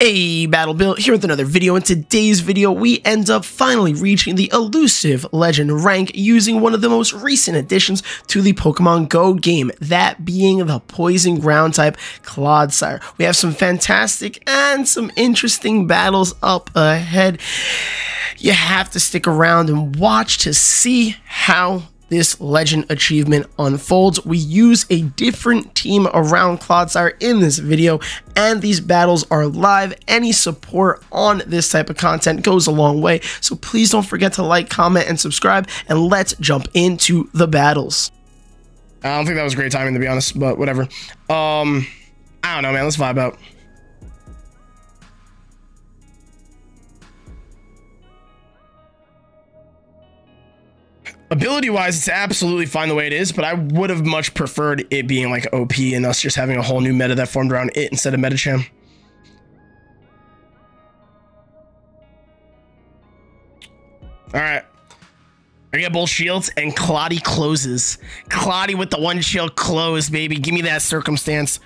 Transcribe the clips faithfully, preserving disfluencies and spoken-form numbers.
Hey, Battlebill here with another video. In today's video, we end up finally reaching the elusive legend rank using one of the most recent additions to the Pokemon Go game, that being the poison ground type Clodsire. We have some fantastic and some interesting battles up ahead. You have to stick around and watch to see how this legend achievement unfolds. We use a different team around Clodsire in this video, and these battles are live. Any support on this type of content goes a long way, so please don't forget to like, comment, and subscribe, and let's jump into the battles. I don't think that was great timing, to be honest, but whatever. Um, I don't know, man. Let's vibe out. Ability-wise, it's absolutely fine the way it is, but I would have much preferred it being like O P and us just having a whole new meta that formed around it instead of Medicham. Alright. I get both shields, and Cloddy closes. Cloddy with the one shield closed, baby. Give me that circumstance.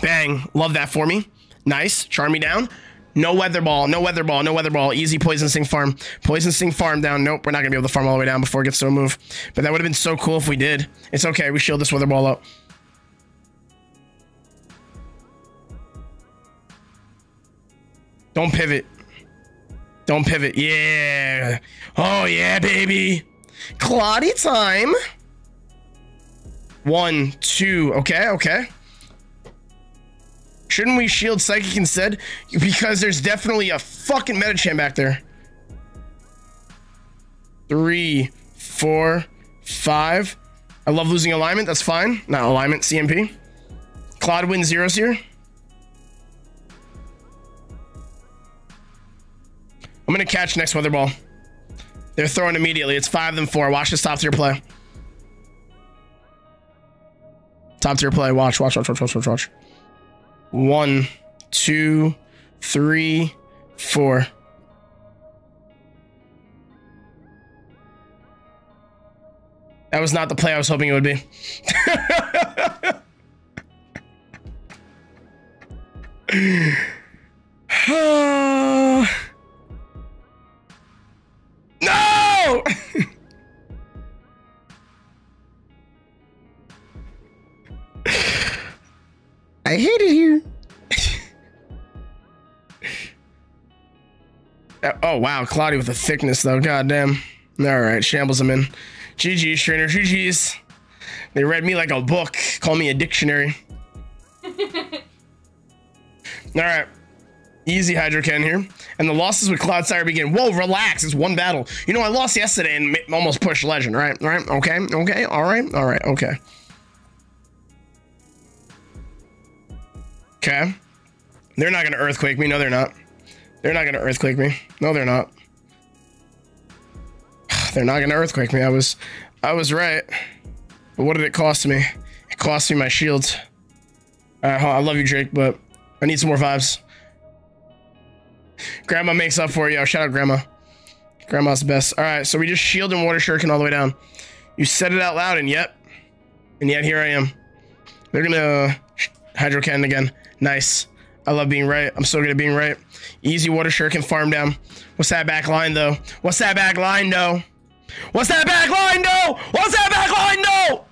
Bang. Love that for me. Nice. Charm me down. No weather ball, no weather ball, no weather ball. Easy poison sting farm. Poison sting farm down. Nope, we're not going to be able to farm all the way down before it gets to a move. But that would have been so cool if we did. It's okay, we shield this weather ball up. Don't pivot. Don't pivot. Yeah. Oh, yeah, baby. Cloddy time. One, two. Okay, okay. Shouldn't we shield Psychic instead? Because there's definitely a fucking Medicham back there. Three, four, five. I love losing alignment. That's fine. Not alignment, C M P. Cloud wins zeros here. I'm going to catch next weather ball. They're throwing immediately. It's five of them four. Watch this top tier play. Top tier play. Watch, watch, watch, watch, watch, watch, watch. One, two, three, four. That was not the play I was hoping it would be. No! I hate it here. Oh, wow. Cloudy with the thickness, though. God damn. All right. Shambles him in. G G's, trainer. G G's. They read me like a book. Call me a dictionary. All right. Easy Hydro Cannon here. And the losses with Clodsire begin. Whoa, relax. It's one battle. You know, I lost yesterday and almost pushed Legend, right? All right. Okay. Okay. All right. All right. Okay. Okay. They're not going to earthquake me. No, they're not. They're not going to earthquake me. No, they're not. They're not going to earthquake me. I was, I was right. But what did it cost me? It cost me my shields. All right, I love you, Drake, but I need some more vibes. Grandma makes up for you. Shout out, Grandma. Grandma's the best. All right, so we just shield and water shuriken all the way down. You said it out loud, and yet, and yet here I am. They're going to Hydro Cannon again. Nice. I love being right. I'm so good at being right. Easy water shuriken farm down. What's that back line though? What's that back line though? What's that back line though? What's that back line though?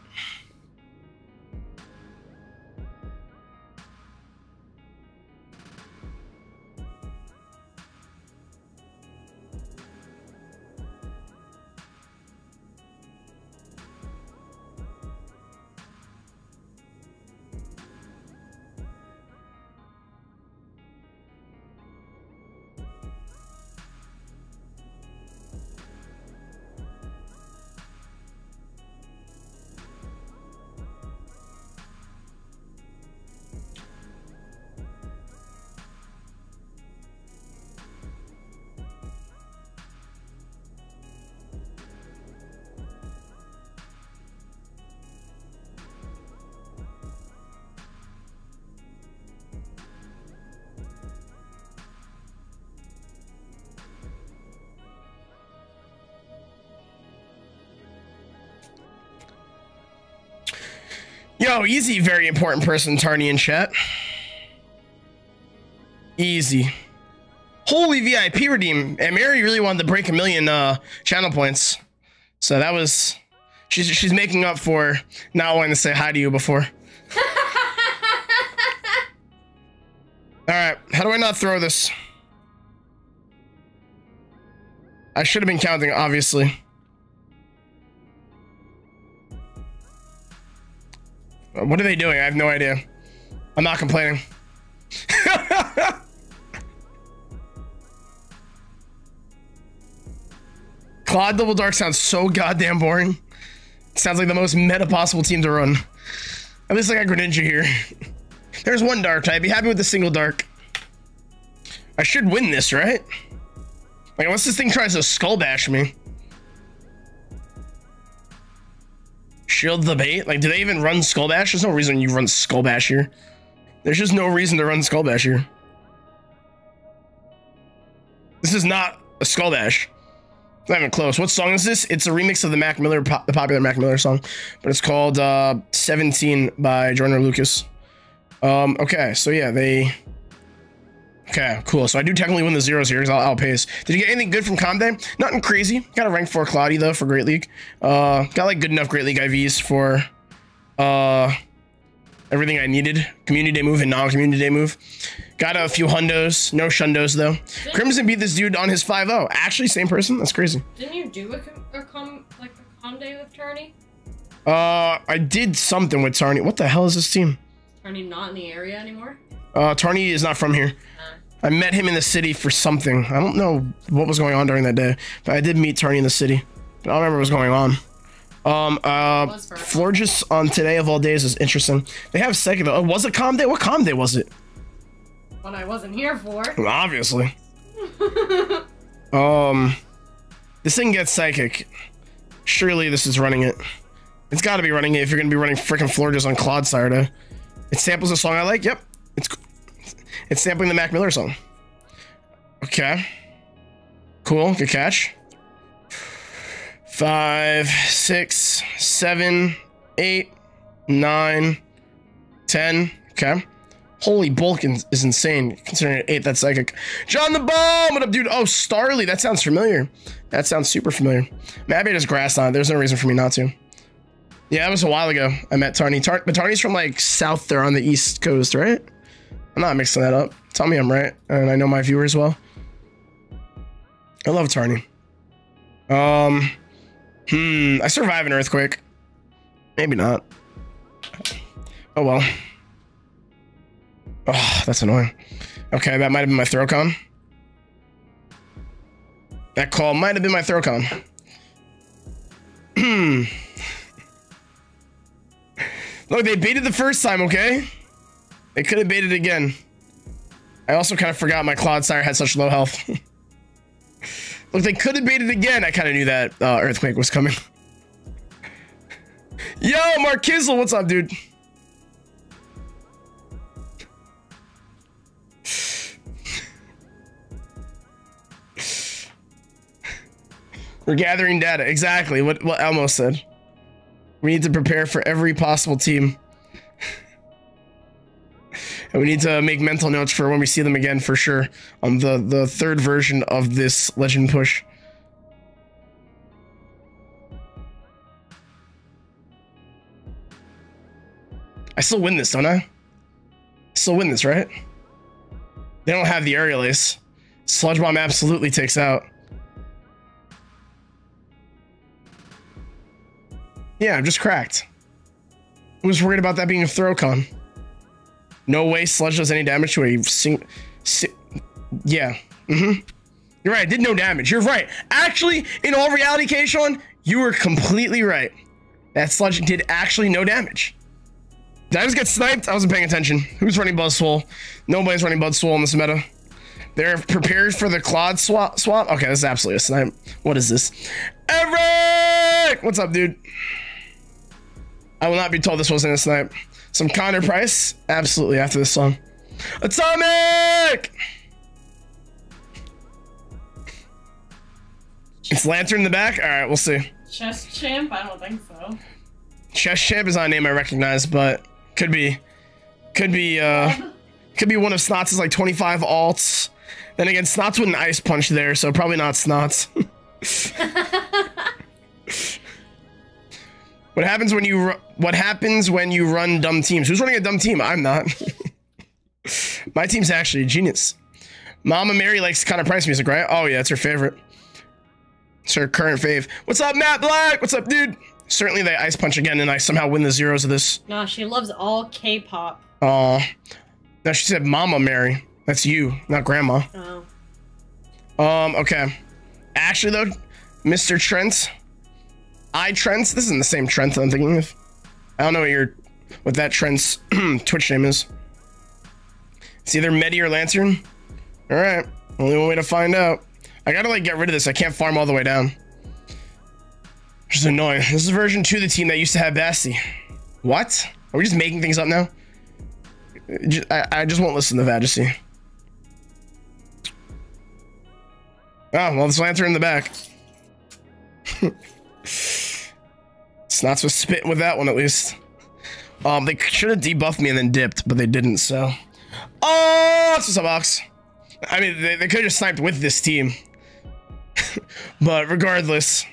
Yo, easy, very important person, Tarny in chat. Easy. Holy V I P redeem. And Mary really wanted to break a million uh, channel points. So that was... She's, she's making up for not wanting to say hi to you before. Alright, how do I not throw this? I should have been counting, obviously. What are they doing? I have no idea. I'm not complaining. Clod Double Dark sounds so goddamn boring. It sounds like the most meta possible team to run. At least I got Greninja here. There's one dark type. Be happy with the single dark. I should win this, right? Like, unless this thing tries to skull bash me. Shield the bait? Like, do they even run skull bash? There's no reason you run skull bash here. There's just no reason to run skull bash here. This is not a skull bash. It's not even close. What song is this? It's a remix of the Mac Miller, pop, the popular Mac Miller song, but it's called uh, seventeen by Jordan Lucas. Um, okay, so yeah, they... Okay, cool. So I do technically win the zeros here because I'll outpace. Did you get anything good from Comp Day? Nothing crazy. Got a rank four Cloudy, though, for Great League. Uh, got, like, good enough Great League I Vs for uh, everything I needed. Community Day move and non-Community Day move. Got a few hundos. No shundos, though. Crimson beat this dude on his five oh. Actually, same person? That's crazy. Didn't you do a, com a, com like a Comp Day with Tarny? Uh, I did something with Tarny. What the hell is this team? Tarny not in the area anymore? Uh, Tarny is not from here. I met him in the city for something. I don't know what was going on during that day, but I did meet Tarny in the city. But I don't remember what was going on. Um, uh, Florges on today of all days is interesting. They have second though. Oh, was it Calm Day? What Calm Day was it? One I wasn't here for. Well, obviously. um, this thing gets psychic. Surely this is running it. It's got to be running it if you're gonna be running freaking Florges on Clodsire today. It samples a song I like. Yep. It's it's sampling the Mac Miller song. Okay. Cool. Good catch. Five, six, seven, eight, nine, ten. Okay. Holy bulk is insane. Considering an eight, that's psychic. John the Bomb! What up, dude? Oh, Starly. That sounds familiar. That sounds super familiar. Maybe I just grassed on it. There's no reason for me not to. Yeah, that was a while ago. I met Tarny. Tar but Tarny's from like south there on the east coast, right? I'm not mixing that up. Tell me I'm right, and I know my viewers well. I love Tarny. Um, hmm, I survive an earthquake. Maybe not. Oh well. Oh, that's annoying. Okay, that might have been my throw con. That call might have been my throw con. Hmm. Look, they baited the first time, okay? They could have baited again. I also kind of forgot my Clodsire had such low health. Look, they could have baited again. I kind of knew that uh, earthquake was coming. Yo, Markizzle, what's up, dude? We're gathering data. Exactly what, what Elmo said. We need to prepare for every possible team. And we need to make mental notes for when we see them again, for sure, on the, the third version of this legend push. I still win this, don't I? Still win this, right? They don't have the aerial ace. Sludge Bomb absolutely takes out. Yeah, I'm just cracked. I was worried about that being a throw con. No way Sludge does any damage to a single... Si yeah. Mm-hmm. You're right. I did no damage. You're right. Actually, in all reality, Kaishon, you were completely right. That Sludge did actually no damage. Did I just get sniped? I wasn't paying attention. Who's running Buzzwole? Nobody's running Buzzwole in this meta. They're prepared for the Clod swap. swap. Okay, this is absolutely a snipe. What is this? Eric! What's up, dude? I will not be told this wasn't a snipe. Some Connor Price, absolutely, after this song. Atomic! It's Lantern in the back? All right, we'll see. Chess Champ? I don't think so. Chess Champ is not a name I recognize, but could be, could be, uh, Could be one of Snots' is like twenty-five alts. Then again, Snots with an ice punch there, so probably not Snots. What happens when you what happens when you run dumb teams? Who's running a dumb team? I'm not. My team's actually a genius. Mama Mary likes Connor Price music, right? Oh yeah, it's her favorite. It's her current fave. What's up, Matt Black? What's up, dude? Certainly they ice punch again, and I somehow win the zeros of this. No, she loves all K-pop. Oh, no, she said Mama Mary. That's you, not Grandma. Oh. Um. Okay. Actually, though, Mister Trent, I Trent. This isn't the same Trent that I'm thinking of. I don't know what your, what that Trent's Twitch name is. It's either Medi or Lantern. All right. Only one way to find out. I gotta like get rid of this. I can't farm all the way down. Which is annoying. This is version two of the team that used to have Basti. What? Are we just making things up now? I, I just won't listen to Vatissi. Oh, well, this Lantern in the back. Snots was spitting with that one, at least. Um, they should have debuffed me and then dipped, but they didn't, so. Oh, that's what's up, Ox. I mean, they, they could have just sniped with this team. But regardless,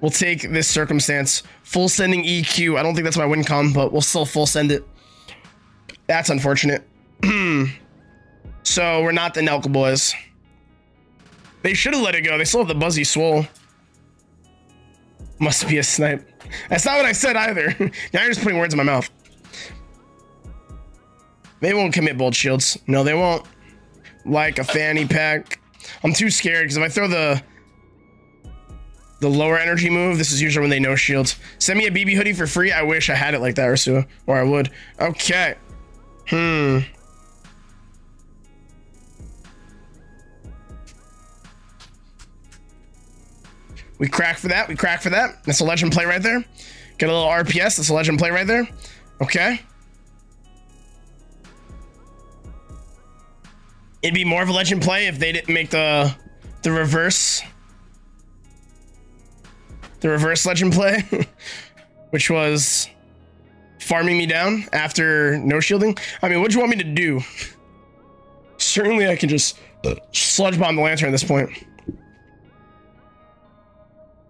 we'll take this circumstance. Full sending E Q. I don't think that's my win com, but we'll still full send it. That's unfortunate. So we're not the Nelka boys. They should have let it go. They still have the Buzzy Swole. Must be a snipe. That's not what I said either. Now you're just putting words in my mouth. They won't commit bold shields. No, they won't. Like a fanny pack. I'm too scared because if I throw the the lower energy move, this is usually when they no shields. Send me a B B hoodie for free. I wish I had it like that, Ursua, or I would. Okay. Hmm. We crack for that. We crack for that. That's a legend play right there. Get a little R P S. That's a legend play right there. Okay. It'd be more of a legend play if they didn't make the the reverse. The reverse legend play, which was farming me down after no shielding. I mean, what do you want me to do? Certainly I can just sludge bomb the Lantern at this point.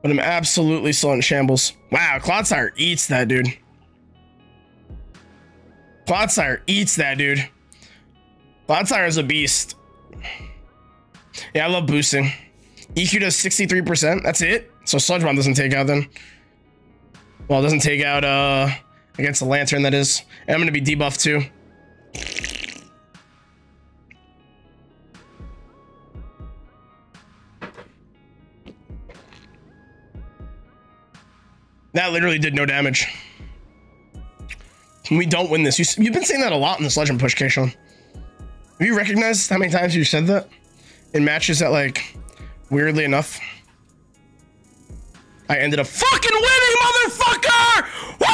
But I'm absolutely still in shambles. Wow, Clodsire eats that dude. Clodsire eats that dude. Clodsire is a beast. Yeah, I love boosting. E Q does sixty-three percent. That's it. So Sludge Bomb doesn't take out then. Well, it doesn't take out uh, against the Lantern, that is. And I'm going to be debuffed too. That literally did no damage. We don't win this. You, you've been saying that a lot in this Legend push, Kaishon. Have you recognized how many times you said that? In matches that, like, weirdly enough, I ended up fucking winning, motherfucker! Woo!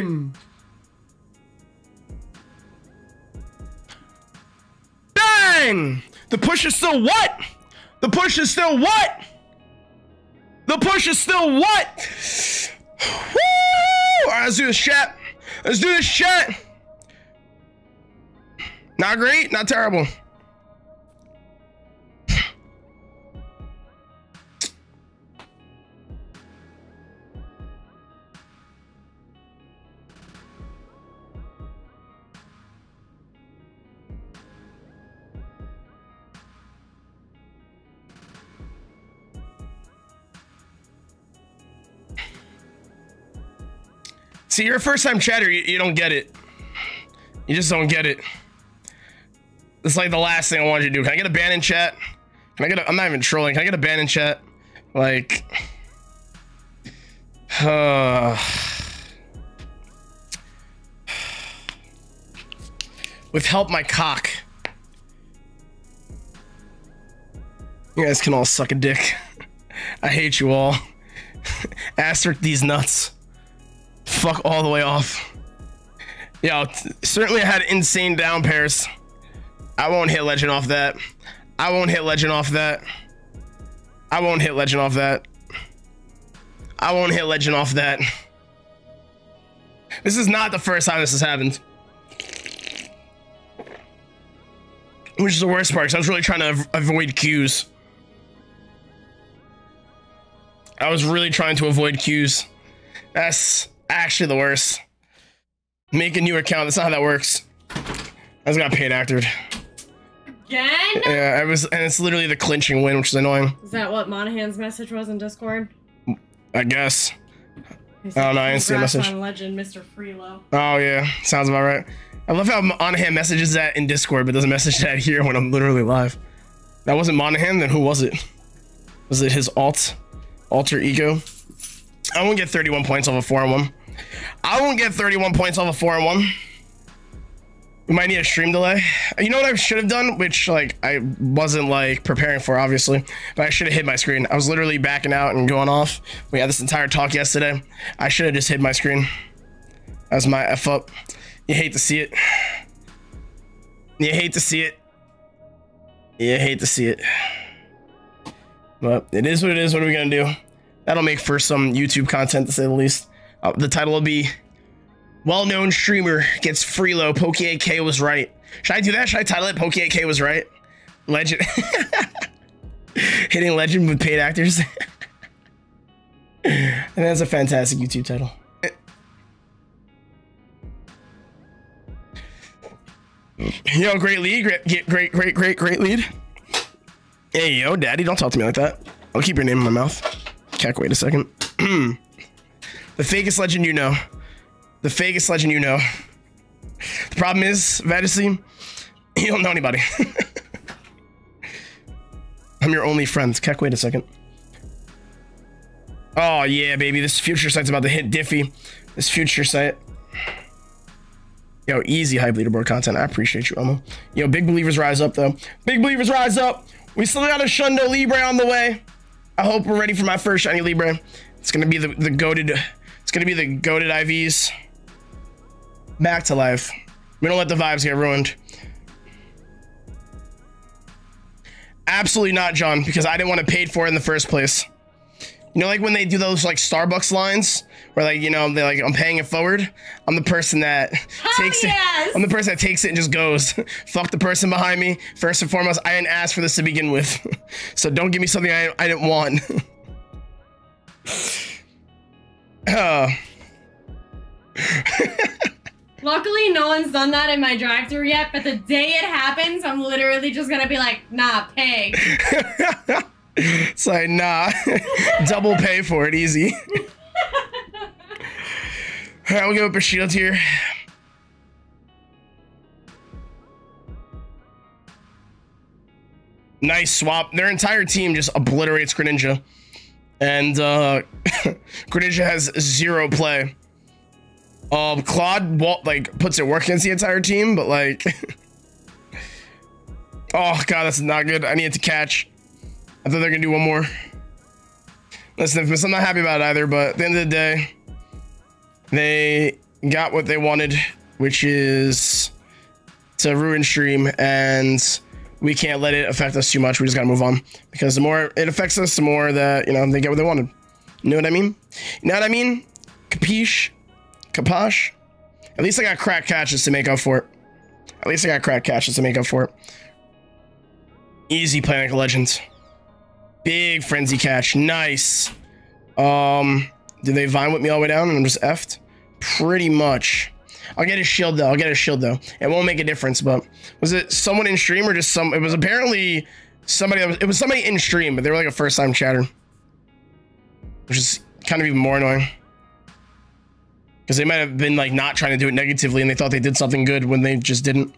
Bang! Bang! The push is still what? The push is still what? The push is still what? Woo! All right, let's do this shit. Let's do this shit. Not great, not terrible. See, you're a first-time chatter, you, you don't get it. You just don't get it. It's like the last thing I wanted you to do. Can I get a ban in chat? Can I get a, I'm not even trolling. Can I get a ban in chat? Like, uh, with help my cock. You guys can all suck a dick. I hate you all. Asterisk these nuts. Fuck all the way off. Yeah, certainly I had insane down pairs. I won't hit legend off that. I won't hit legend off that. I won't hit legend off that. I won't hit legend off that. This is not the first time this has happened. Which is the worst part, because I was really trying to avoid Qs. I was really trying to avoid Qs. That's actually the worst. Make a new account. That's not how that works. I just got paid actored. Again? Yeah, I was, and it's literally the clinching win, which is annoying. Is that what Monahan's message was in Discord? I guess. I don't know. I didn't see a message. On Legend, Mister Freelo. Oh yeah, sounds about right. I love how Monahan messages that in Discord, but doesn't message that here when I'm literally live. That wasn't Monahan, then who was it? Was it his alt, alter ego? I won't get thirty-one points off a four on one. I won't get thirty-one points off a four on one. We might need a stream delay. You know what I should have done, which like I wasn't like preparing for, obviously, but I should have hit my screen. I was literally backing out and going off. We had this entire talk yesterday. I should have just hit my screen. That's my F up. You hate to see it. You hate to see it. You hate to see it. But it is what it is. What are we gonna do? That'll make for some YouTube content, to say the least. Uh, the title will be Well-Known Streamer Gets Freelo. PokiAK Was Right. Should I do that? Should I title it PokiAK Was Right? Legend. Hitting legend with paid actors. And that's a fantastic YouTube title. Yo, great lead. Great, great, great, great, great lead. Hey, yo, daddy, don't talk to me like that. I'll keep your name in my mouth. Keck, wait a second. The fakest legend you know. The fakest legend you know. The problem is, Vatissi, you don't know anybody. I'm your only friend. Keck, wait a second. Oh, yeah, baby. This future site's about to hit Diffie. This future site. Yo, easy hype leaderboard content. I appreciate you, Elmo. Yo, big believers rise up, though. Big believers rise up. We still got a Shundo Libre on the way. I hope we're ready for my first shiny Libre. It's going to be the, the goated... It's gonna be the goated I Vs back to life. We don't let the vibes get ruined. Absolutely not, John, because I didn't want to pay for it in the first place. You know, like when they do those like Starbucks lines where like, you know, they like, I'm paying it forward. I'm the person that oh, takes yes. it. I'm the person that takes it and just goes. Fuck the person behind me. First and foremost, I didn't ask for this to begin with. So don't give me something I, I didn't want. Uh. Luckily, no one's done that in my drive-thru yet, but the day it happens, I'm literally just gonna be like, nah, pay. It's like, nah, double pay for it, easy. Alright, we'll give up a shield here. Nice swap. Their entire team just obliterates Greninja. And uh, Greninja has zero play. Um, Claude Walt, like puts it work against the entire team, but like, oh god, that's not good. I need it to catch. I thought they're gonna do one more. Listen, Infamous, I'm not happy about it either, but at the end of the day, they got what they wanted, which is to ruin stream, and we can't let it affect us too much. We just gotta move on, because the more it affects us, the more that, you know, they get what they wanted. You know what I mean? You know what I mean? Capiche? Caposh? At least I got crack catches to make up for it. At least I got crack catches to make up for it. Easy play like a legend. Big frenzy catch. Nice. Um, did they vine whip me all the way down and I'm just effed? Pretty much. I'll get a shield though. I'll get a shield though. It won't make a difference. But was it someone in stream or just some? It was apparently somebody. That was, it was somebody in stream, but they were like a first time chatter, which is kind of even more annoying because they might have been like not trying to do it negatively, and they thought they did something good when they just didn't.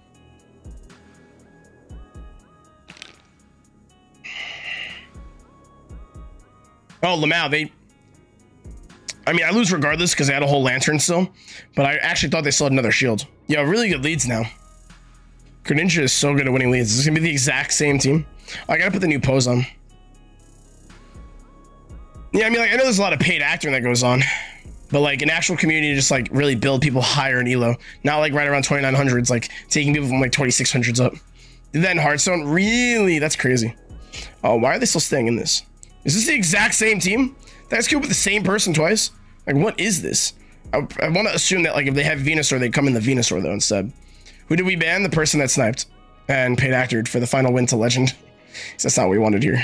Oh, Lamau, they. I mean, I lose regardless because they had a whole lantern still, but I actually thought they still had another shield. Yeah, really good leads now. Greninja is so good at winning leads. This is going to be the exact same team. Oh, I got to put the new pose on. Yeah, I mean, like, I know there's a lot of paid acting that goes on, but like an actual community to just like really build people higher in E L O. Not like right around twenty-nine hundreds, like taking people from like twenty-six hundreds up. Did that in Hearthstone? Really? That's crazy. Oh, why are they still staying in this? Is this the exact same team? That's good with the same person twice. Like, what is this? I, I want to assume that, like, if they have Venusaur, they come in the Venusaur, though, instead. Who did we ban? The person that sniped and paid actored for the final win to Legend. That's not what we wanted here.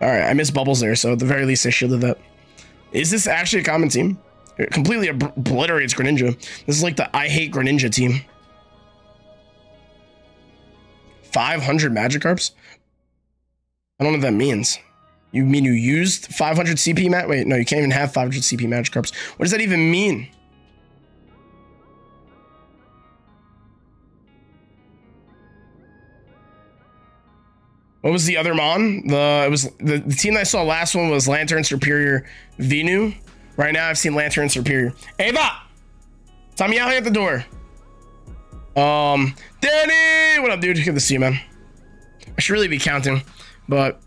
All right, I missed Bubbles there, so at the very least, I shielded that. Is this actually a common team? It completely ob obliterates Greninja. This is like the I hate Greninja team. five hundred Magikarps? I don't know what that means. You mean you used five hundred C P, Matt? Wait, no, you can't even have five hundred C P Magikarps. What does that even mean? What was the other Mon? The it was the, the team that I saw last one was Lantern, Superior, Venu. Right now I've seen Lantern, Superior. Ava! Tommy out here at the door. Um, Danny! What up, dude? Good to see you, man. I should really be counting, but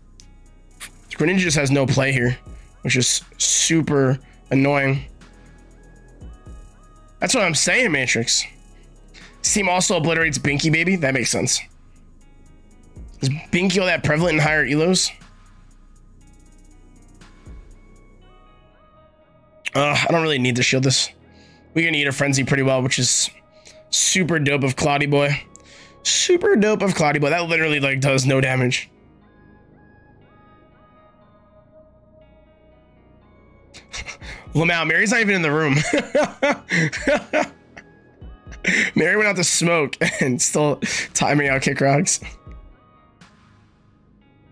Greninja just has no play here, which is super annoying. That's what I'm saying, Matrix. This team also obliterates Binky, baby. That makes sense. Is Binky all that prevalent in higher elos? Uh, I don't really need to shield this. We're going to eat a frenzy pretty well, which is super dope of Cloudy Boy. Super dope of Cloudy Boy. That literally, like, does no damage. Lamau, Mary's not even in the room. Mary went out to smoke and still timing out kick rocks.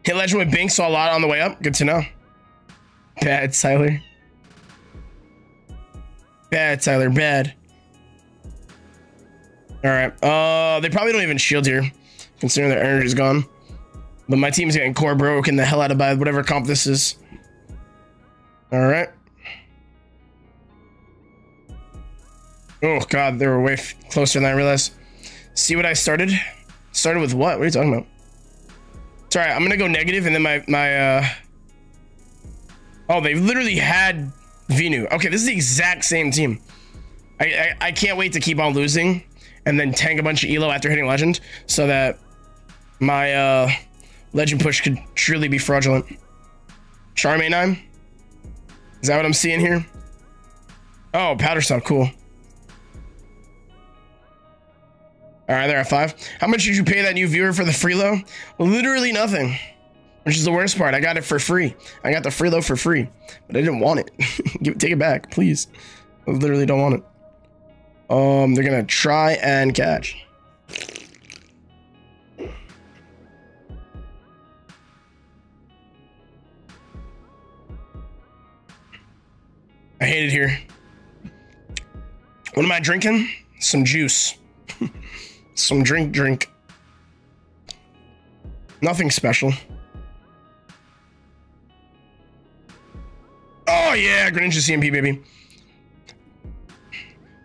Hit Legend with Bink, saw a lot on the way up. Good to know. Bad, Tyler. Bad, Tyler. Bad. All right. Uh, they probably don't even shield here, considering their energy is gone. But my team's getting core broken the hell out of by whatever comp this is. All right. Oh, God. They were way closer than I realized. See what I started? Started with what? What are you talking about? It's all right. I'm going to go negative, and then my... my uh... Oh, they literally had Venu. Okay, this is the exact same team. I, I, I can't wait to keep on losing and then tank a bunch of elo after hitting Legend so that my uh, Legend push could truly be fraudulent. Charmaine, is that what I'm seeing here? Oh, Powder Snow, cool. All right, they're at five. How much did you pay that new viewer for the free low? Literally nothing, which is the worst part. I got it for free. I got the free low for free, but I didn't want it. Give, take it back, please. I literally don't want it. Um, they're gonna try and catch. I hate it here. What am I drinking? Some juice. Some drink, drink. Nothing special. Oh, yeah, Greninja C M P, baby.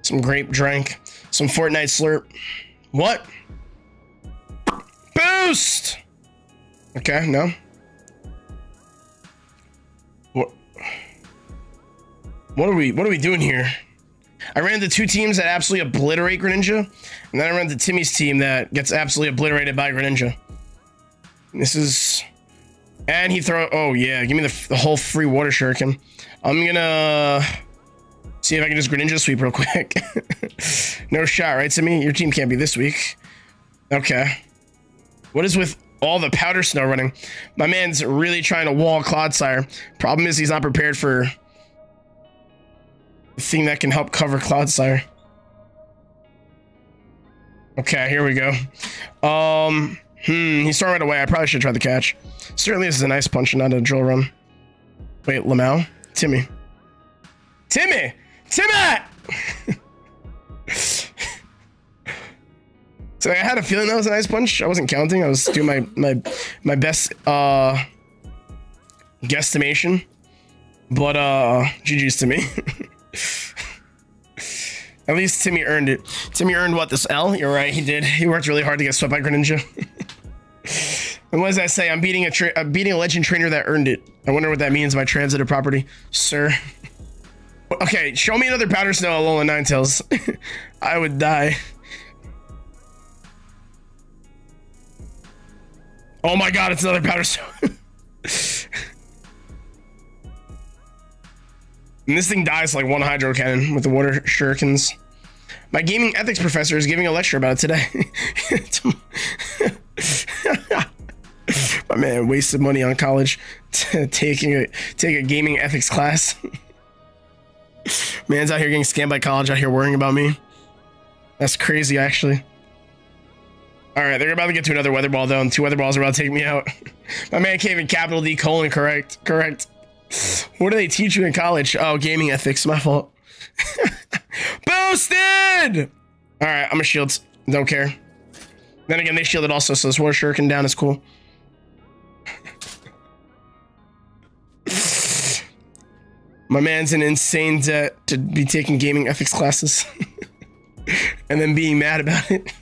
Some grape drink. Some Fortnite slurp. What? Boost! Okay, no. What? What are we, what are we doing here? I ran into two teams that absolutely obliterate Greninja, and then I ran into Timmy's team that gets absolutely obliterated by Greninja. This is... And he throw... Oh, yeah. Give me the, the whole free water shuriken. I'm gonna... See if I can just Greninja sweep real quick. No shot, right, Timmy? Your team can't be this weak. Okay. What is with all the Powder Snow running? My man's really trying to wall Clodsire. Problem is he's not prepared for... thing that can help cover Clodsire. Okay, here we go. Um, hmm, he's throwing right away. I probably should try the catch. Certainly, this is a nice punch and not a drill run. Wait, Lamau? Timmy. Timmy! Timmy! So I had a feeling that was a nice punch. I wasn't counting. I was doing my my my best uh guesstimation. But uh G G's to me. At least Timmy earned it. Timmy earned what? This L? You're right, he did. He worked really hard to get swept by Greninja. And what does that say? I'm beating a tra I'm beating a legend trainer that earned it. I wonder what that means by transitive property, sir. Okay, show me another Powder Snow Alolan Ninetales. I would die. Oh my God, it's another Powder Snow. And this thing dies like one hydro cannon with the water shurikens. My gaming ethics professor is giving a lecture about it today. My man wasted money on college to taking a take a gaming ethics class. Man's out here getting scammed by college out here worrying about me. That's crazy, actually. All right, they're about to get to another weather ball though, and two weather balls are about to take me out. My man came in capital D colon correct correct. What do they teach you in college? Oh, gaming ethics. My fault. Boosted. All right, I'm a shield. Don't care. Then again, they shielded also, so this water shuriken down is cool. My man's in insane debt to be taking gaming ethics classes and then being mad about it.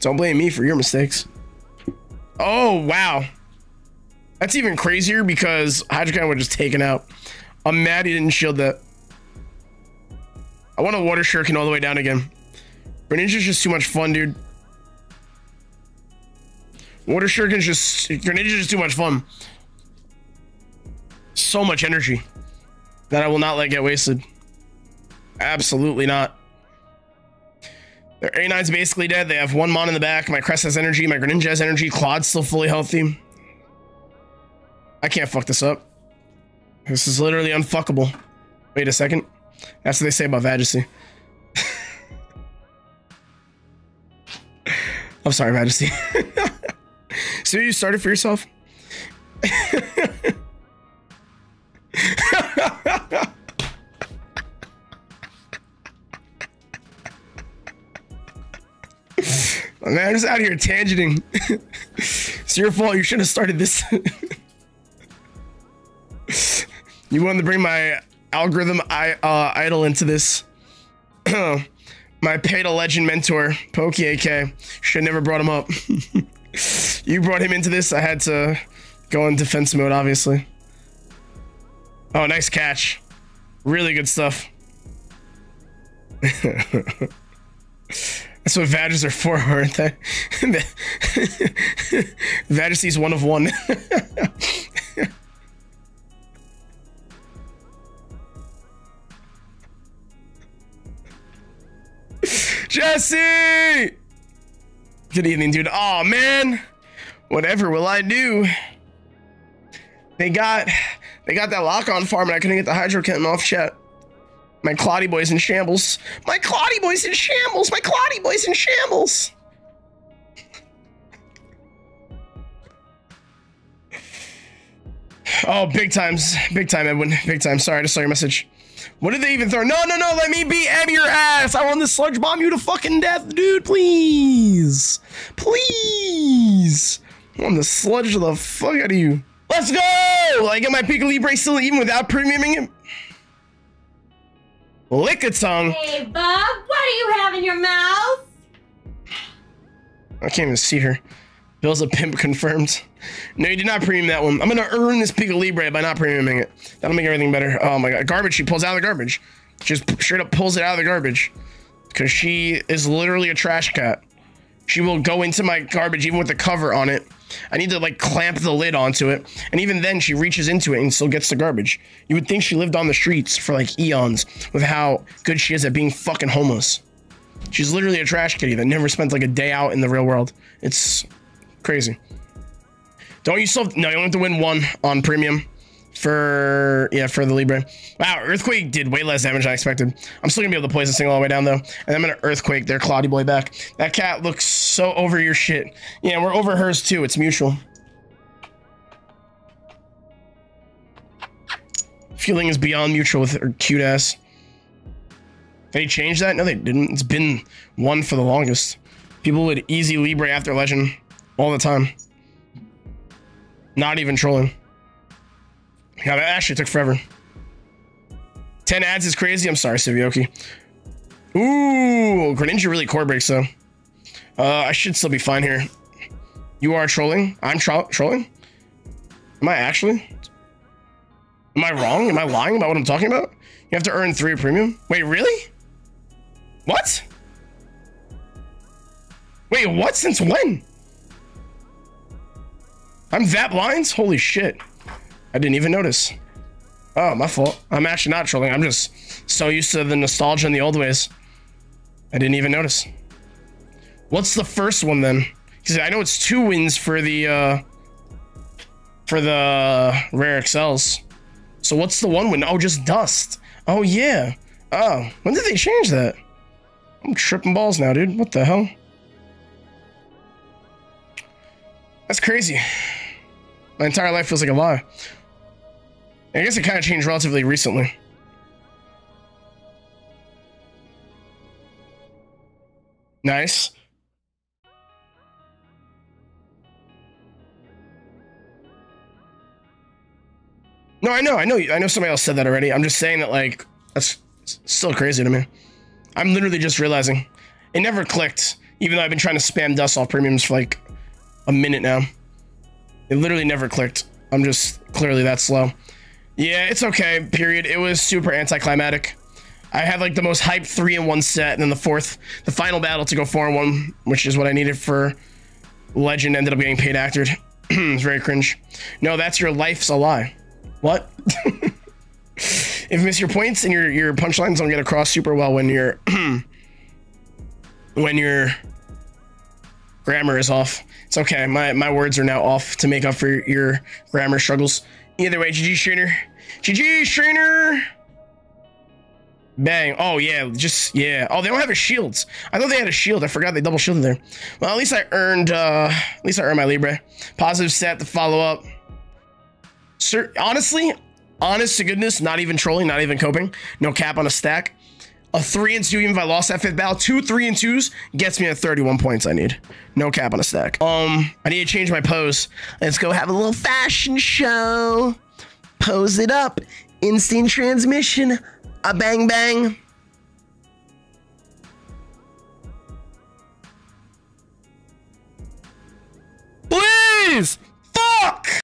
Don't blame me for your mistakes. Oh, wow. That's even crazier because Hydrocan was just taken out. I'm mad he didn't shield that. I want a water shuriken all the way down again. Greninja's just too much fun, dude. Water shuriken's just... Greninja's just too much fun. So much energy that I will not let get wasted. Absolutely not. Their A nine's basically dead. They have one Mon in the back. My Crest has energy. My Greninja has energy. Clod's still fully healthy. I can't fuck this up. This is literally unfuckable. Wait a second. That's what they say about Vatissi. I'm sorry, Majesty. So you started for yourself? Man, I'm just out here tangenting. It's your fault. You should have started this. You wanted to bring my algorithm I, uh, idol into this. My paid a legend mentor, PokiAK. Should have never brought him up. You brought him into this. I had to go in defense mode, obviously. Oh, nice catch. Really good stuff. That's what Vages are for, aren't they? Vagessy's one of one. Jesse! Good evening, dude. Aw, man. Whatever will I do? They got they got that lock on farm and I couldn't get the hydro cannon off chat. My Cloddy boy's in shambles. My Cloddy boy's in shambles. My Cloddy boy's in shambles. Oh, big times. Big time, Edwin. Big time. Sorry, I just saw your message. What did they even throw? No, no, no. Let me beat Em your ass. I want to sludge bomb you to fucking death, dude. Please. Please. I want to sludge the fuck out of you. Let's go. Like, am I Pikalibre still even without premiuming it? Lick a tongue. Hey, Bob. What do you have in your mouth? I can't even see her. Bill's a pimp confirmed. No, you did not premium that one. I'm gonna earn this Pikalibre by not premiuming it. That'll make everything better. Oh my god. Garbage, she pulls out of the garbage. Just straight up pulls it out of the garbage. Cause she is literally a trash cat. She will go into my garbage even with the cover on it. I need to like clamp the lid onto it. And even then she reaches into it and still gets the garbage. You would think she lived on the streets for like eons with how good she is at being fucking homeless. She's literally a trash kitty that never spent like a day out in the real world. It's crazy. Don't you still have, no, you only have to win one on premium for, yeah, for the Libre. Wow, Earthquake did way less damage than I expected. I'm still gonna be able to poison this thing all the way down though. And I'm gonna Earthquake their Cloddy boy back. That cat looks so over your shit. Yeah, we're over hers too, it's mutual. Feeling is beyond mutual with her cute ass. They changed that? No, they didn't. It's been one for the longest. People would easy Libre after Legend all the time. Not even trolling. Yeah, that actually took forever. ten ads is crazy. I'm sorry, Sivioki. Ooh, Greninja really core breaks though. Uh, I should still be fine here. You are trolling. I'm tro trolling. Am I actually? Am I wrong? Am I lying about what I'm talking about? You have to earn three premium. Wait, really? What? Wait, what? Since when? I'm that blind? Holy shit. I didn't even notice. Oh, my fault. I'm actually not trolling. I'm just so used to the nostalgia and the old ways. I didn't even notice. What's the first one then? Because I know it's two wins for the uh, for the rare X Ls. So what's the one win? Oh, just dust. Oh yeah. Oh, when did they change that? I'm tripping balls now, dude. What the hell? That's crazy. My entire life feels like a lie. I guess it kind of changed relatively recently. Nice. No, I know, I know, I know somebody else said that already. I'm just saying that, like, that's still crazy to me. I'm literally just realizing it never clicked, even though I've been trying to spam dust off premiums for like a minute now. It literally never clicked. I'm just clearly that slow. Yeah, it's okay, period. It was super anticlimactic. I had like the most hyped three in one set, and then the fourth, the final battle to go four in one, which is what I needed for Legend, ended up getting paid actored. It's very cringe. No, that's your life's a lie. What? If you miss your points and your your punchlines don't get across super well when your when your grammar is off. It's okay. My my words are now off to make up for your, your grammar struggles. Either way, G G Strainer. G G Strainer. Bang. Oh yeah, just yeah. Oh, they don't have a shield. I thought they had a shield. I forgot they double shielded there. Well, at least I earned uh at least I earned my Libre. Positive set to follow up. Sir, honestly, honest to goodness, not even trolling, not even coping. No cap on a stack. A three and two, even if I lost that fifth battle, two three and twos gets me at thirty-one points I need. No cap on a stack. Um, I need to change my pose. Let's go have a little fashion show. Pose it up. Instant transmission. A bang bang. Please!